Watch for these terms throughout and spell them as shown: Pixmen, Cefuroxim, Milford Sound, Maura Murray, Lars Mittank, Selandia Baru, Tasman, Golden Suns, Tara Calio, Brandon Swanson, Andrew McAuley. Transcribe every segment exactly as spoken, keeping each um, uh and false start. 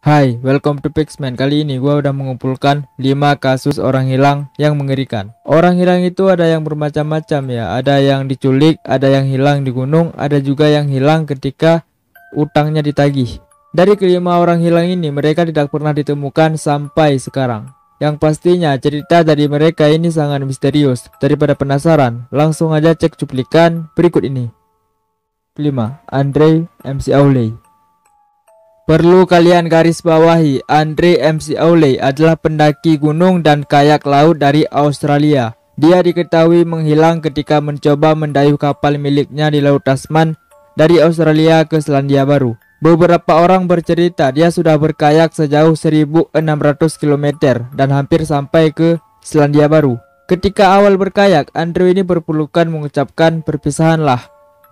Hai, welcome to Pixmen. Kali ini gua udah mengumpulkan lima kasus orang hilang yang mengerikan. Orang hilang itu ada yang bermacam-macam ya. Ada yang diculik, ada yang hilang di gunung, ada juga yang hilang ketika utangnya ditagih. Dari kelima orang hilang ini, mereka tidak pernah ditemukan sampai sekarang. Yang pastinya cerita dari mereka ini sangat misterius. Daripada penasaran, langsung aja cek cuplikan berikut ini. Kelima, Andre McAuley. Perlu kalian garis bawahi, Andre McAuley adalah pendaki gunung dan kayak laut dari Australia. Dia diketahui menghilang ketika mencoba mendayuh kapal miliknya di Laut Tasman dari Australia ke Selandia Baru. Beberapa orang bercerita dia sudah berkayak sejauh seribu enam ratus kilometer dan hampir sampai ke Selandia Baru. Ketika awal berkayak, Andre ini berpelukan mengucapkan perpisahanlah.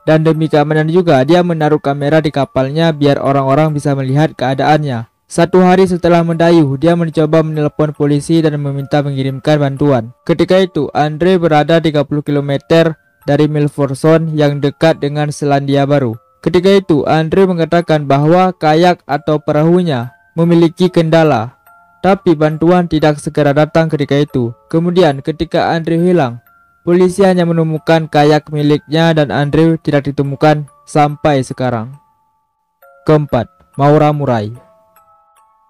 Dan demi keamanan juga, dia menaruh kamera di kapalnya biar orang-orang bisa melihat keadaannya. Satu hari setelah mendayuh, dia mencoba menelepon polisi dan meminta mengirimkan bantuan. Ketika itu, Andre berada tiga puluh kilometer dari Milford Sound yang dekat dengan Selandia Baru. Ketika itu, Andre mengatakan bahwa kayak atau perahunya memiliki kendala. Tapi bantuan tidak segera datang ketika itu. Kemudian, ketika Andre hilang, polisi hanya menemukan kayak miliknya dan Andrew tidak ditemukan sampai sekarang. Keempat, Maura Murray.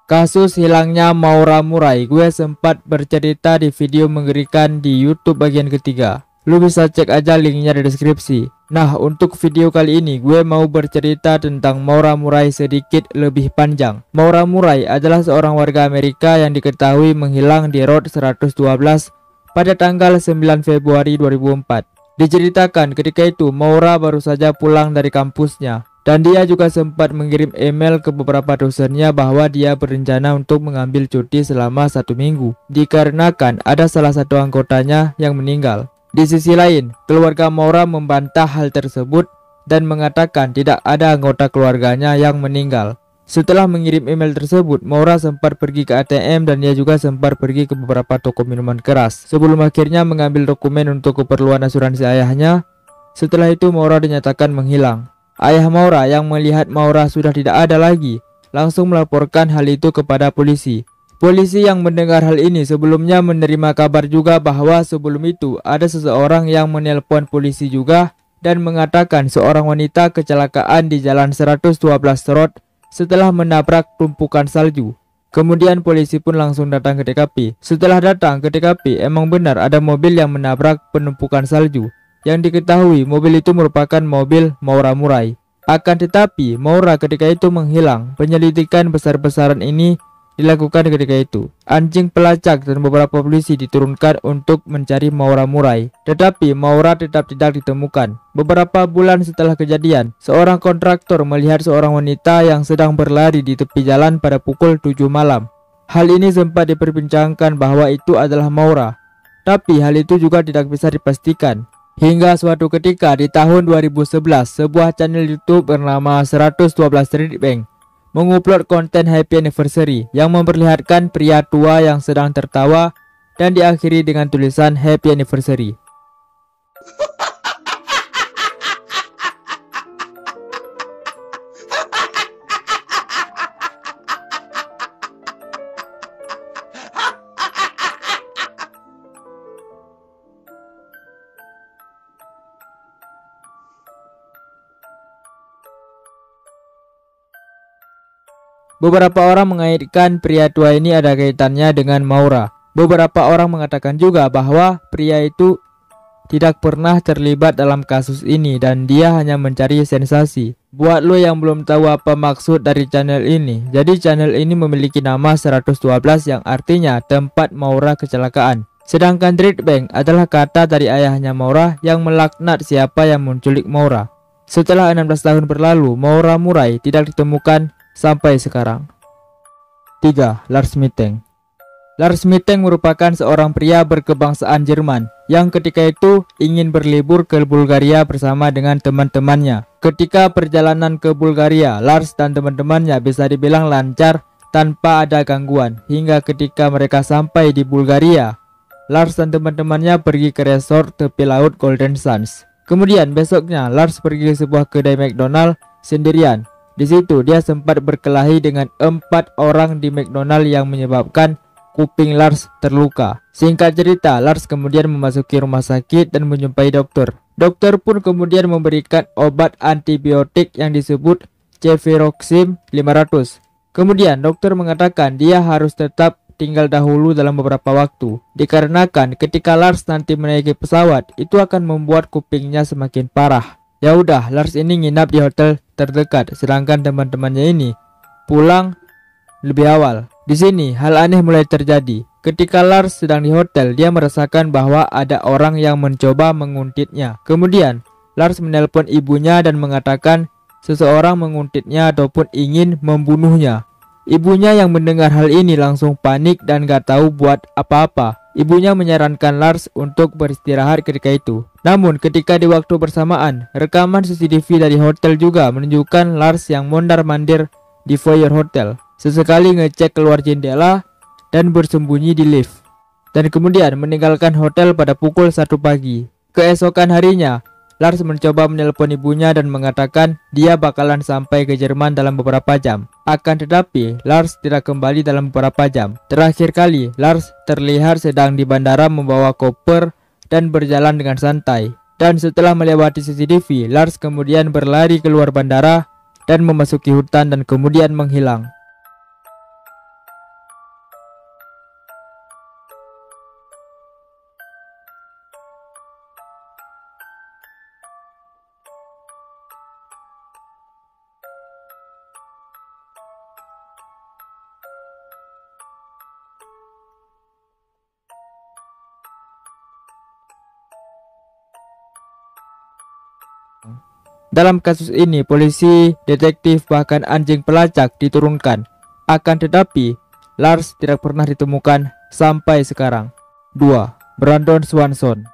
Kasus hilangnya Maura Murray gue sempat bercerita di video mengerikan di YouTube bagian ketiga. Lu bisa cek aja linknya di deskripsi. Nah, untuk video kali ini gue mau bercerita tentang Maura Murray sedikit lebih panjang. Maura Murray adalah seorang warga Amerika yang diketahui menghilang di Road seratus dua belas pada tanggal sembilan Februari dua ribu empat. Diceritakan ketika itu Maura baru saja pulang dari kampusnya, dan dia juga sempat mengirim email ke beberapa dosennya bahwa dia berencana untuk mengambil cuti selama satu minggu dikarenakan ada salah satu anggotanya yang meninggal. Di sisi lain, keluarga Maura membantah hal tersebut dan mengatakan tidak ada anggota keluarganya yang meninggal. Setelah mengirim email tersebut, Maura sempat pergi ke A T M dan dia juga sempat pergi ke beberapa toko minuman keras sebelum akhirnya mengambil dokumen untuk keperluan asuransi ayahnya. Setelah itu Maura dinyatakan menghilang. Ayah Maura yang melihat Maura sudah tidak ada lagi langsung melaporkan hal itu kepada polisi. Polisi yang mendengar hal ini sebelumnya menerima kabar juga bahwa sebelum itu ada seseorang yang menelpon polisi juga dan mengatakan seorang wanita kecelakaan di jalan seratus dua belas Road setelah menabrak tumpukan salju. Kemudian polisi pun langsung datang ke T K P. Setelah datang ke T K P, emang benar ada mobil yang menabrak penumpukan salju. Yang diketahui mobil itu merupakan mobil Maura Murray. Akan tetapi Maura ketika itu menghilang. Penyelidikan besar-besaran ini dilakukan ketika itu. Anjing pelacak dan beberapa polisi diturunkan untuk mencari Maura Murray, tetapi Maura tetap tidak ditemukan. Beberapa bulan setelah kejadian, seorang kontraktor melihat seorang wanita yang sedang berlari di tepi jalan pada pukul tujuh malam. Hal ini sempat diperbincangkan bahwa itu adalah Maura, tapi hal itu juga tidak bisa dipastikan. Hingga suatu ketika di tahun dua ribu sebelas, sebuah channel YouTube bernama seratus dua belas Street Bank mengupload konten Happy Anniversary yang memperlihatkan pria tua yang sedang tertawa dan diakhiri dengan tulisan Happy Anniversary. Beberapa orang mengaitkan pria tua ini ada kaitannya dengan Maura. Beberapa orang mengatakan juga bahwa pria itu tidak pernah terlibat dalam kasus ini dan dia hanya mencari sensasi. Buat lo yang belum tahu apa maksud dari channel ini, jadi channel ini memiliki nama seratus dua belas yang artinya tempat Maura kecelakaan. Sedangkan Street Bank adalah kata dari ayahnya Maura yang melaknat siapa yang menculik Maura. Setelah enam belas tahun berlalu, Maura Murray tidak ditemukan sampai sekarang. Tiga, Lars Mittank. Lars Mittank merupakan seorang pria berkebangsaan Jerman yang ketika itu ingin berlibur ke Bulgaria bersama dengan teman-temannya. Ketika perjalanan ke Bulgaria, Lars dan teman-temannya bisa dibilang lancar tanpa ada gangguan. Hingga ketika mereka sampai di Bulgaria, Lars dan teman-temannya pergi ke resort tepi laut Golden Suns. Kemudian besoknya Lars pergi ke sebuah kedai McDonald sendirian. Di situ dia sempat berkelahi dengan empat orang di McDonald yang menyebabkan kuping Lars terluka. Singkat cerita, Lars kemudian memasuki rumah sakit dan menjumpai dokter. Dokter pun kemudian memberikan obat antibiotik yang disebut Cefuroxim lima ratus. Kemudian dokter mengatakan dia harus tetap tinggal dahulu dalam beberapa waktu, dikarenakan ketika Lars nanti menaiki pesawat itu akan membuat kupingnya semakin parah. Ya udah, Lars ini nginap di hotel terdekat, sedangkan teman-temannya ini pulang lebih awal. Di sini hal aneh mulai terjadi. Ketika Lars sedang di hotel, dia merasakan bahwa ada orang yang mencoba menguntitnya. Kemudian Lars menelpon ibunya dan mengatakan seseorang menguntitnya ataupun ingin membunuhnya. Ibunya yang mendengar hal ini langsung panik dan gak tahu buat apa-apa. Ibunya menyarankan Lars untuk beristirahat ketika itu. Namun ketika di waktu bersamaan, rekaman C C T V dari hotel juga menunjukkan Lars yang mondar-mandir di foyer hotel, sesekali ngecek keluar jendela dan bersembunyi di lift, dan kemudian meninggalkan hotel pada pukul satu pagi. Keesokan harinya, Lars mencoba menelpon ibunya dan mengatakan dia bakalan sampai ke Jerman dalam beberapa jam. Akan tetapi, Lars tidak kembali dalam beberapa jam. Terakhir kali, Lars terlihat sedang di bandara membawa koper dan berjalan dengan santai. Dan setelah melewati C C T V, Lars kemudian berlari keluar bandara dan memasuki hutan dan kemudian menghilang. Dalam kasus ini, polisi, detektif, bahkan anjing pelacak diturunkan. Akan tetapi, Lars tidak pernah ditemukan sampai sekarang. dua. Brandon Swanson.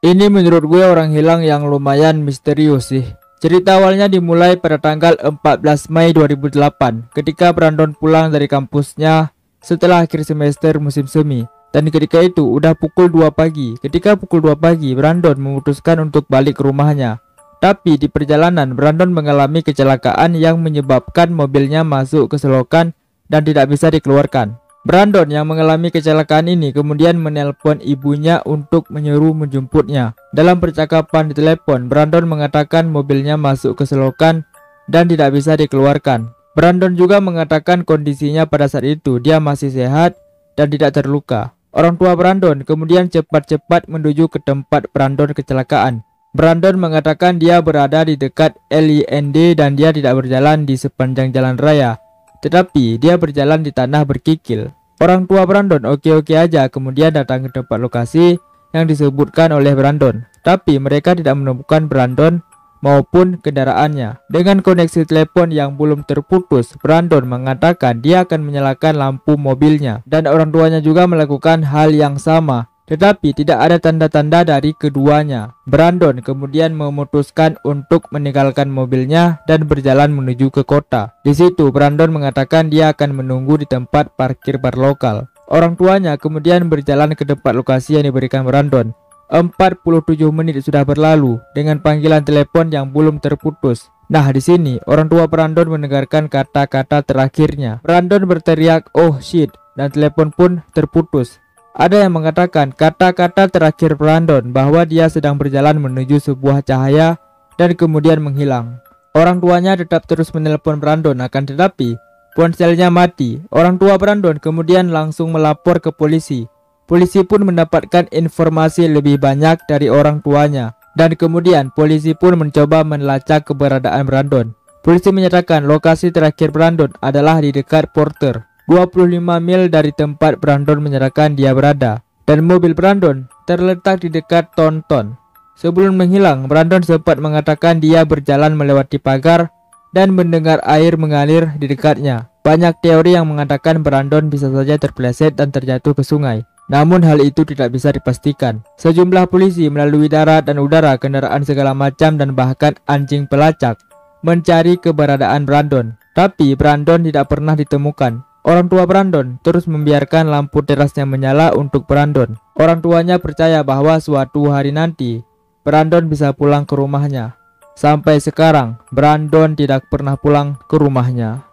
Ini menurut gue orang hilang yang lumayan misterius sih. Cerita awalnya dimulai pada tanggal empat belas Mei dua ribu delapan, ketika Brandon pulang dari kampusnya setelah akhir semester musim semi. Dan ketika itu udah pukul dua pagi. Ketika pukul dua pagi, Brandon memutuskan untuk balik ke rumahnya. Tapi di perjalanan, Brandon mengalami kecelakaan yang menyebabkan mobilnya masuk ke selokan dan tidak bisa dikeluarkan. Brandon yang mengalami kecelakaan ini kemudian menelpon ibunya untuk menyuruh menjemputnya. Dalam percakapan di telepon, Brandon mengatakan mobilnya masuk ke selokan dan tidak bisa dikeluarkan. Brandon juga mengatakan kondisinya pada saat itu dia masih sehat dan tidak terluka. Orang tua Brandon kemudian cepat-cepat menuju ke tempat Brandon kecelakaan. Brandon mengatakan dia berada di dekat L I N D dan dia tidak berjalan di sepanjang jalan raya, tetapi dia berjalan di tanah berkikil. Orang tua Brandon oke-oke aja kemudian datang ke tempat lokasi yang disebutkan oleh Brandon, tapi mereka tidak menemukan Brandon maupun kendaraannya. Dengan koneksi telepon yang belum terputus, Brandon mengatakan dia akan menyalakan lampu mobilnya, dan orang tuanya juga melakukan hal yang sama. Tetapi tidak ada tanda-tanda dari keduanya. Brandon kemudian memutuskan untuk meninggalkan mobilnya dan berjalan menuju ke kota. Di situ Brandon mengatakan dia akan menunggu di tempat parkir bar lokal. Orang tuanya kemudian berjalan ke tempat lokasi yang diberikan Brandon. empat puluh tujuh menit sudah berlalu dengan panggilan telepon yang belum terputus. Nah, di sini orang tua Brandon mendengarkan kata-kata terakhirnya. Brandon berteriak, "Oh shit!" dan telepon pun terputus. Ada yang mengatakan kata-kata terakhir Brandon bahwa dia sedang berjalan menuju sebuah cahaya dan kemudian menghilang. Orang tuanya tetap terus menelpon Brandon, akan tetapi ponselnya mati. Orang tua Brandon kemudian langsung melapor ke polisi. Polisi pun mendapatkan informasi lebih banyak dari orang tuanya, dan kemudian polisi pun mencoba melacak keberadaan Brandon. Polisi menyatakan lokasi terakhir Brandon adalah di dekat Porter, dua puluh lima mil dari tempat Brandon menyatakan dia berada, dan mobil Brandon terletak di dekat Tonton. Sebelum menghilang, Brandon sempat mengatakan dia berjalan melewati pagar dan mendengar air mengalir di dekatnya. Banyak teori yang mengatakan Brandon bisa saja terpeleset dan terjatuh ke sungai, namun hal itu tidak bisa dipastikan. Sejumlah polisi melalui darat dan udara, kendaraan segala macam, dan bahkan anjing pelacak mencari keberadaan Brandon, tapi Brandon tidak pernah ditemukan. Orang tua Brandon terus membiarkan lampu terasnya menyala untuk Brandon. Orang tuanya percaya bahwa suatu hari nanti Brandon bisa pulang ke rumahnya. Sampai sekarang, Brandon tidak pernah pulang ke rumahnya.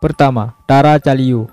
Pertama, Tara Calio.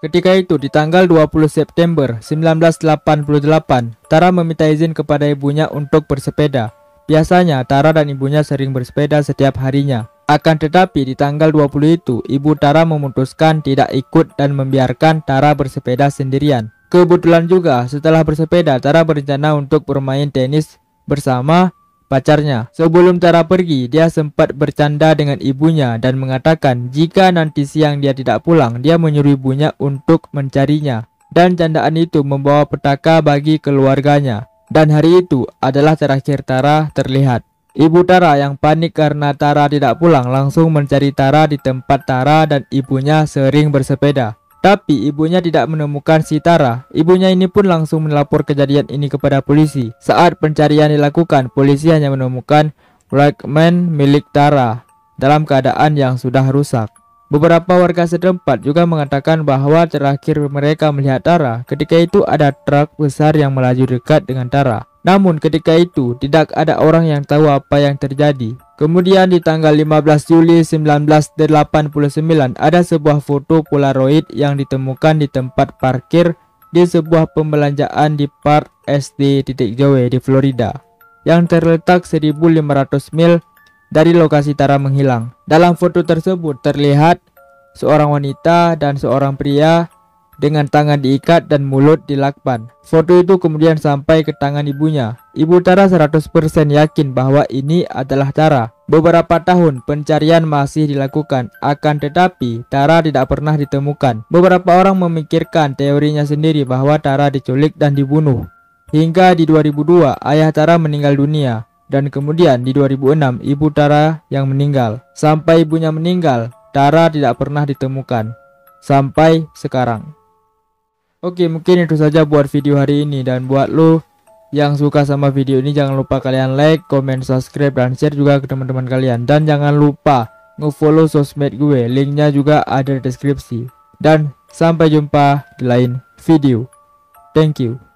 Ketika itu, di tanggal dua puluh September seribu sembilan ratus delapan puluh delapan, Tara meminta izin kepada ibunya untuk bersepeda. Biasanya, Tara dan ibunya sering bersepeda setiap harinya. Akan tetapi, di tanggal dua puluh itu, ibu Tara memutuskan tidak ikut dan membiarkan Tara bersepeda sendirian. Kebetulan juga, setelah bersepeda, Tara berencana untuk bermain tenis bersama pacarnya. Sebelum Tara pergi, dia sempat bercanda dengan ibunya dan mengatakan jika nanti siang dia tidak pulang, dia menyuruh ibunya untuk mencarinya. Dan candaan itu membawa petaka bagi keluarganya. Dan hari itu adalah terakhir Tara terlihat. Ibu Tara yang panik karena Tara tidak pulang langsung mencari Tara di tempat Tara dan ibunya sering bersepeda. Tapi ibunya tidak menemukan si Tara. Ibunya ini pun langsung melapor kejadian ini kepada polisi. Saat pencarian dilakukan, polisi hanya menemukan Walkman milik Tara dalam keadaan yang sudah rusak. Beberapa warga setempat juga mengatakan bahwa terakhir mereka melihat Tara. Ketika itu ada truk besar yang melaju dekat dengan Tara. Namun ketika itu tidak ada orang yang tahu apa yang terjadi. Kemudian di tanggal lima belas Juli seribu sembilan ratus delapan puluh sembilan ada sebuah foto Polaroid yang ditemukan di tempat parkir di sebuah pembelanjaan di Park S D Joe di Florida yang terletak seribu lima ratus mil dari lokasi Tara menghilang. Dalam foto tersebut terlihat seorang wanita dan seorang pria dengan tangan diikat dan mulut dilakban. Foto itu kemudian sampai ke tangan ibunya. Ibu Tara seratus persen yakin bahwa ini adalah Tara. Beberapa tahun pencarian masih dilakukan, akan tetapi Tara tidak pernah ditemukan. Beberapa orang memikirkan teorinya sendiri bahwa Tara diculik dan dibunuh. Hingga di dua ribu dua ayah Tara meninggal dunia, dan kemudian di dua ribu enam ibu Tara yang meninggal. Sampai ibunya meninggal, Tara tidak pernah ditemukan sampai sekarang. Oke, mungkin itu saja buat video hari ini. Dan buat lo yang suka sama video ini, jangan lupa kalian like, comment, subscribe, dan share juga ke teman-teman kalian. Dan jangan lupa ngefollow sosmed gue, linknya juga ada di deskripsi. Dan sampai jumpa di lain video. Thank you.